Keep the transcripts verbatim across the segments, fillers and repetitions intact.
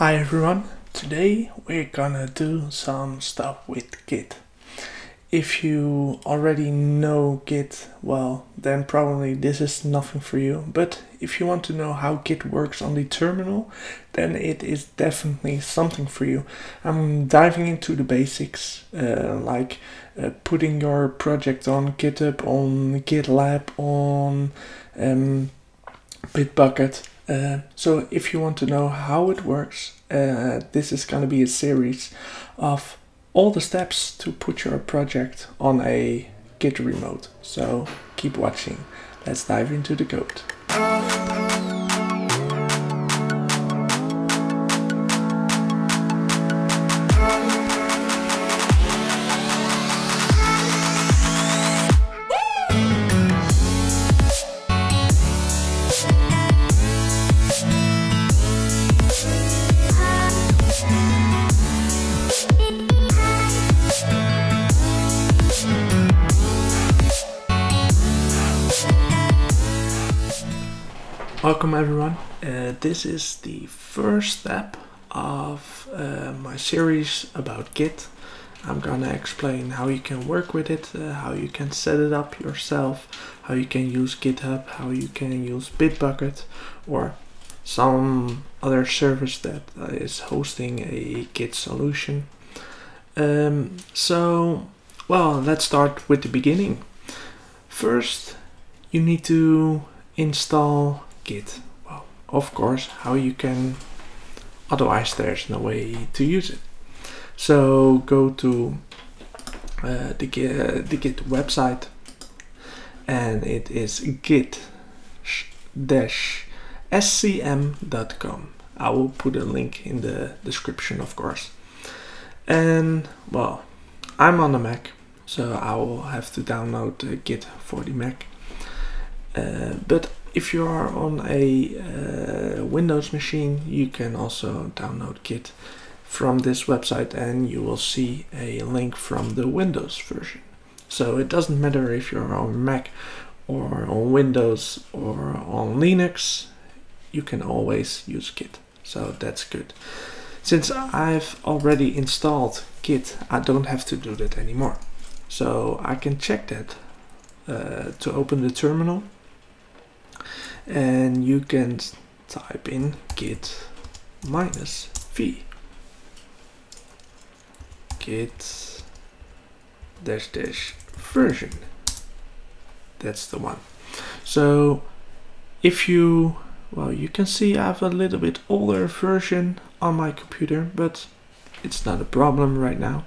Hi everyone, today we're gonna do some stuff with Git. If you already know Git, well, then probably this is nothing for you. But if you want to know how Git works on the terminal, then it is definitely something for you. I'm diving into the basics, uh, like uh, putting your project on GitHub, on GitLab, on um, Bitbucket. Uh, so if you want to know how it works, uh, this is going to be a series of all the steps to put your project on a Git remote. So keep watching. Let's dive into the code. Welcome everyone, uh, this is the first step of uh, my series about Git. I'm gonna explain how you can work with it, uh, how you can set it up yourself, how you can use GitHub, how you can use Bitbucket or some other service that is hosting a Git solution. Um, so, well, let's start with the beginning. First, you need to install Git. Well, of course, how you can, otherwise there's no way to use it. So go to uh, the, uh, the Git website, and it is git dash s c m dot com. I will put a link in the description, of course. And well, I'm on the Mac, so I will have to download uh, Git for the Mac. Uh, but if you are on a uh, Windows machine, you can also download Git from this website, and you will see a link from the Windows version. So it doesn't matter if you're on Mac or on Windows or on Linux, you can always use Git. So that's good. Since I've already installed Git, I don't have to do that anymore. So I can check that uh, to open the terminal. And you can type in git minus v. Git dash dash version. That's the one. So if you, well, you can see I have a little bit older version on my computer, but it's not a problem right now.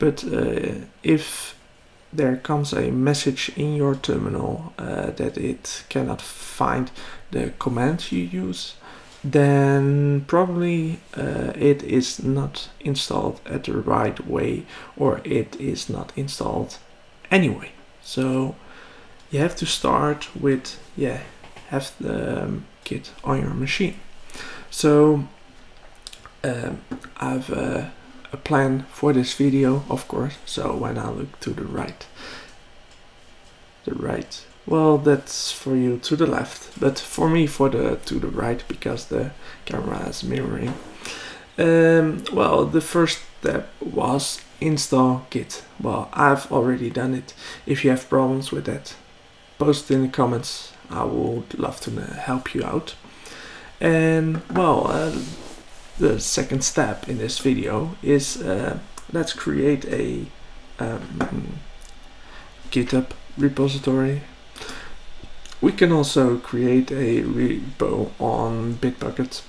But uh, if there comes a message in your terminal uh, that it cannot find the command you use, then probably uh, it is not installed at the right way, or it is not installed anyway. So you have to start with, yeah, have the um, Git on your machine. So um, I've uh, a plan for this video, of course. So when I look to the right, the right, well, that's for you to the left, but for me for the to the right, because the camera is mirroring. Um, well, the first step was install Git. Well, I've already done it. If you have problems with that, post in the comments. I would love to help you out. And well, uh, the second step in this video is uh, let's create a um, GitHub repository. We can also create a repo on Bitbucket.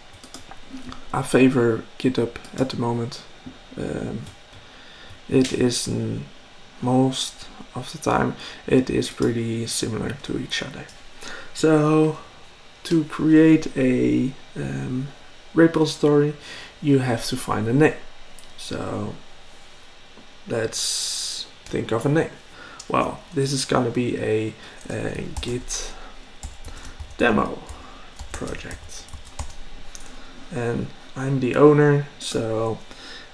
I favor GitHub at the moment. Um, it is mm, most of the time it is pretty similar to each other. So to create a um, repository, you have to find a name. So let's think of a name. Well, this is going to be a, a Git demo project, and I'm the owner. So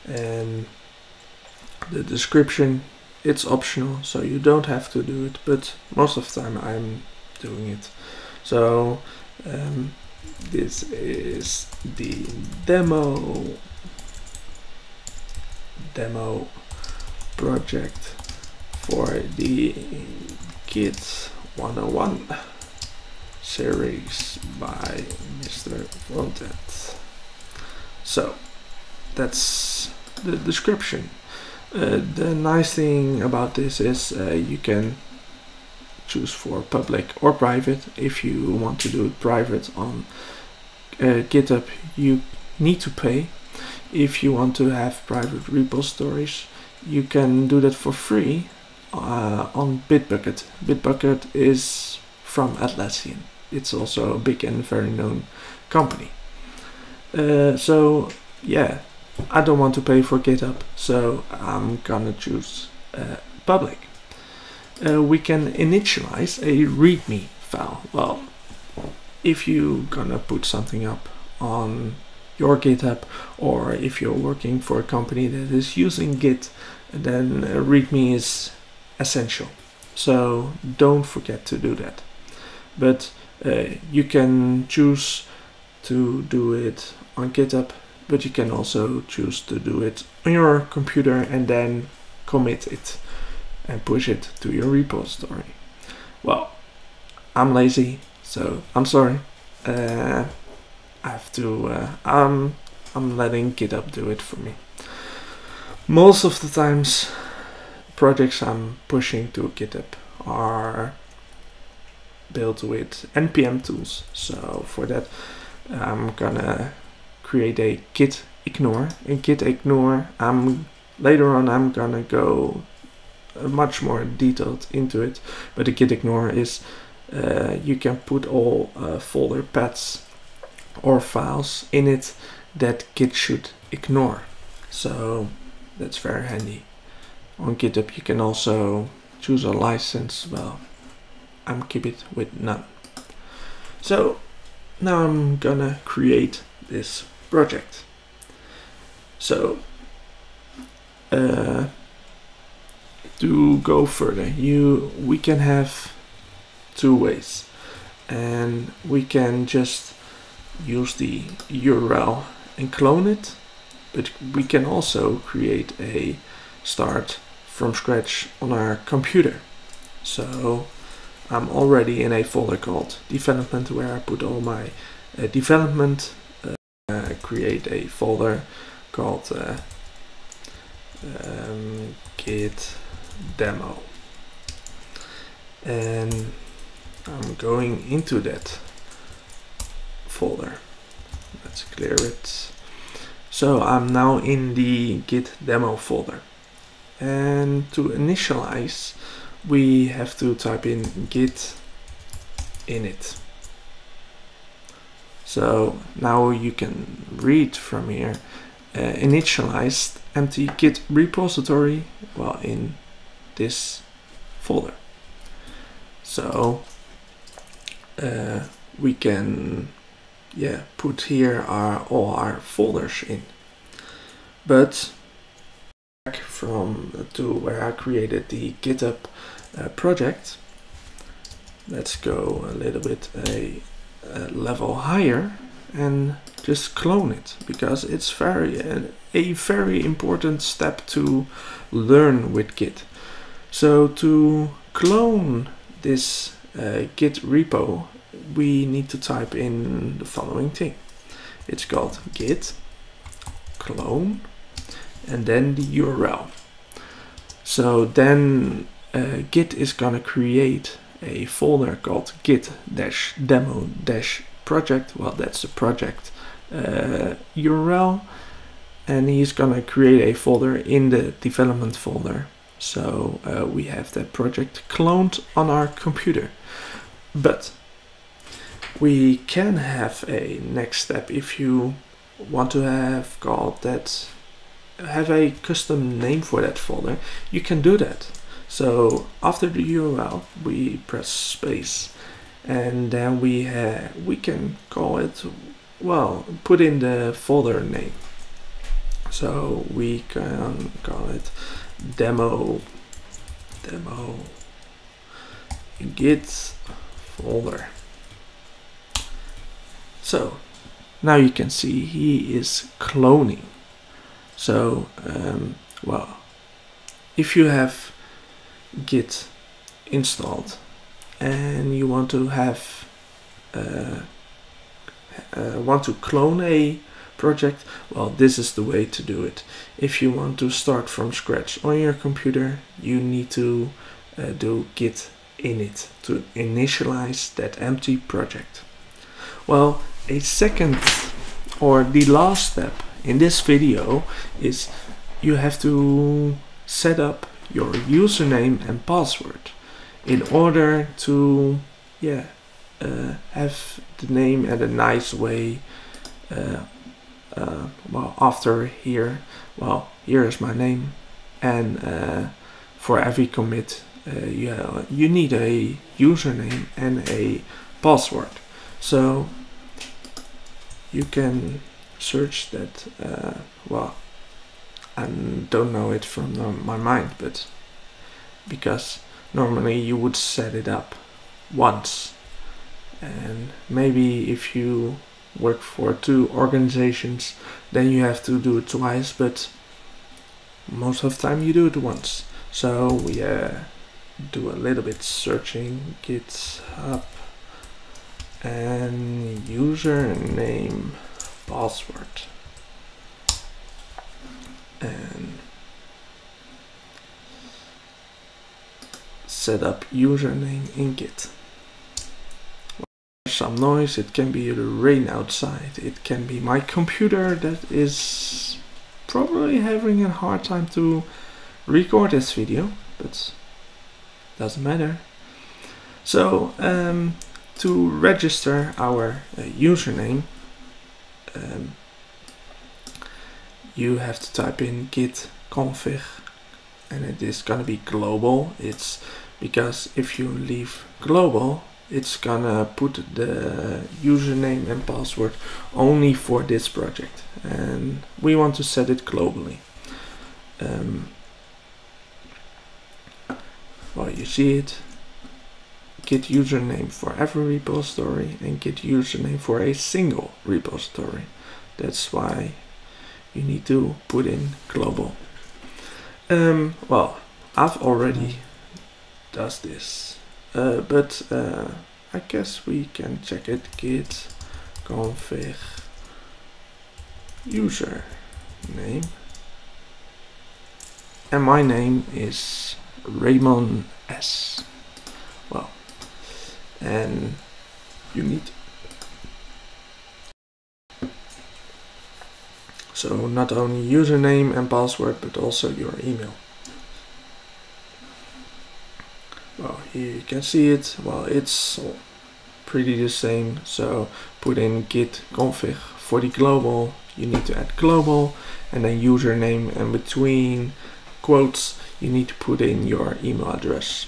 and the description, it's optional, so you don't have to do it, but most of the time I'm doing it. So um, This is the demo demo project for the Git one oh one series by Mister Frontend. So that's the description. Uh, the nice thing about this is uh, you can choose for public or private. If you want to do it private on uh, GitHub, you need to pay. If you want to have private repositories, you can do that for free uh, on Bitbucket. Bitbucket is from Atlassian. It's also a big and very known company. Uh, so yeah, I don't want to pay for GitHub, so I'm gonna choose uh, public. Uh, we can initialize a readme file. Well, if you're gonna put something up on your GitHub, or if you're working for a company that is using Git, then uh, readme is essential. So don't forget to do that. But uh, you can choose to do it on GitHub, but you can also choose to do it on your computer and then commit it and push it to your repository. Well, I'm lazy, so I'm sorry. Uh, I have to. Uh, I'm I'm letting GitHub do it for me. Most of the times, projects I'm pushing to GitHub are built with N P M tools. So for that, I'm gonna create a git ignore. In git ignore, I'm later on I'm gonna go much more detailed into it, but the git ignore is uh, you can put all uh, folder paths or files in it that Git should ignore, so that's very handy. On GitHub you can also choose a license. Well, I'm keep it with none. So now I'm gonna create this project. So uh, to go further, you we can have two ways, and we can just use the U R L and clone it, but we can also create a start from scratch on our computer. So I'm already in a folder called development, where I put all my uh, development. Uh, create a folder called uh, um, Git demo, and I'm going into that folder. Let's clear it. So I'm now in the Git demo folder, and to initialize we have to type in git init. So now you can read from here uh, initialized empty git repository, well, in this folder. So uh, we can yeah put here our all our folders in. But back from to where I created the GitHub uh, project, let's go a little bit a uh, level higher and just clone it, because it's very uh, a very important step to learn with Git. So to clone this uh, Git repo, we need to type in the following thing. It's called git clone and then the U R L. So then uh, Git is gonna create a folder called git dash demo dash project. Well, that's the project uh, U R L, and he's gonna create a folder in the development folder. So uh, we have that project cloned on our computer. But we can have a next step if you want to have called that, have a custom name for that folder. You can do that. So after the U R L, we press space, and then we uh, we can call it, well, put in the folder name. So we can call it demo demo git folder. So now you can see he is cloning. So um, well, if you have Git installed and you want to have uh, uh, want to clone a project, well, this is the way to do it. If you want to start from scratch on your computer, you need to uh, do git init to initialize that empty project. Well, a second or the last step in this video is you have to set up your username and password in order to yeah uh, have the name at a nice way. Uh, Uh, well, after here, well, here is my name, and uh, for every commit, uh, you uh, you need a username and a password. So you can search that. Uh, well, I don't know it from the, my mind, but because normally you would set it up once, and maybe if you work for two organizations, then you have to do it twice, but most of the time you do it once. So we uh, do a little bit searching, GitHub and username password, and set up username in Git. Some noise, it can be the rain outside, it can be my computer that is probably having a hard time to record this video, but doesn't matter. So um, to register our uh, username, um, you have to type in git config, and it is gonna be global. It's because if you leave global, it's gonna put the username and password only for this project, and we want to set it globally. Um, well, you see it, git username for every repository and git username for a single repository. That's why you need to put in global. Um, well, I've already done this. Uh, but uh, I guess we can check it. Git config user name, and my name is Raymond S. Well, and you need, so not only username and password, but also your email. Well, here you can see it. Well, it's pretty the same. So put in git config for the global. You need to add global and then username, and between quotes you need to put in your email address.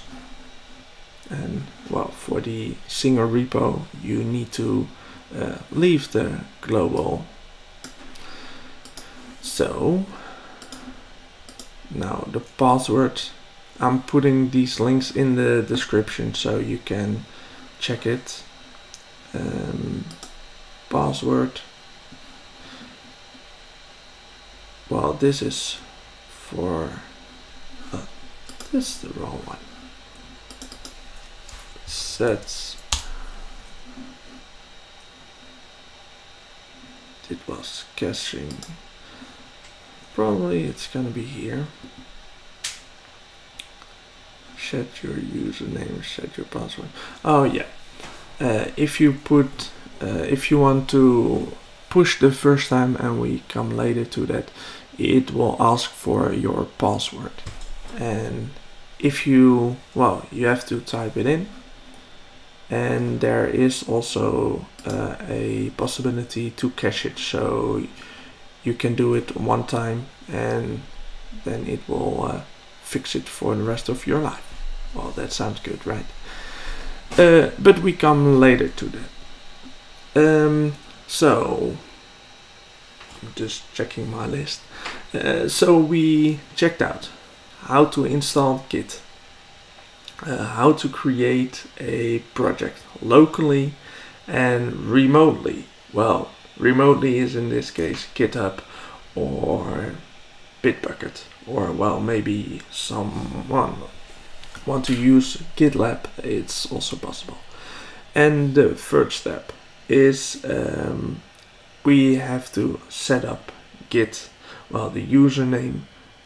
And well, for the single repo you need to uh, leave the global. So now the password, I'm putting these links in the description so you can check it. Um, password. Well, this is for, uh, this is the wrong one. Sets. It was caching. Probably it's gonna be here. Set your username, set your password. Oh yeah, uh, if you put, uh, if you want to push the first time, and we come later to that, it will ask for your password. And if you, well, you have to type it in. And there is also uh, a possibility to cache it, so you can do it one time, and then it will uh, fix it for the rest of your life. Well, that sounds good, right? Uh, but we come later to that. Um, so, I'm just checking my list. Uh, so we checked out how to install Git, uh, how to create a project locally and remotely well, remotely is in this case GitHub or Bitbucket, or well, maybe someone want to use GitLab, it's also possible. And the third step is um, we have to set up Git, well, the username,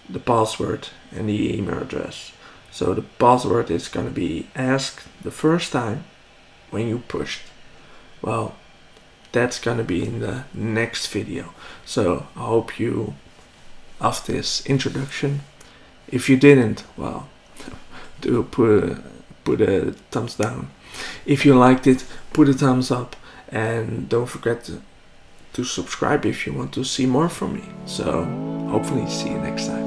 the password and the email address. So the password is going to be asked the first time when you pushed. Well, that's going to be in the next video. So I hope you loved this introduction. If you didn't, well, do put, put a thumbs down. If you liked it, put a thumbs up, and don't forget to, to subscribe if you want to see more from me. So hopefully see you next time.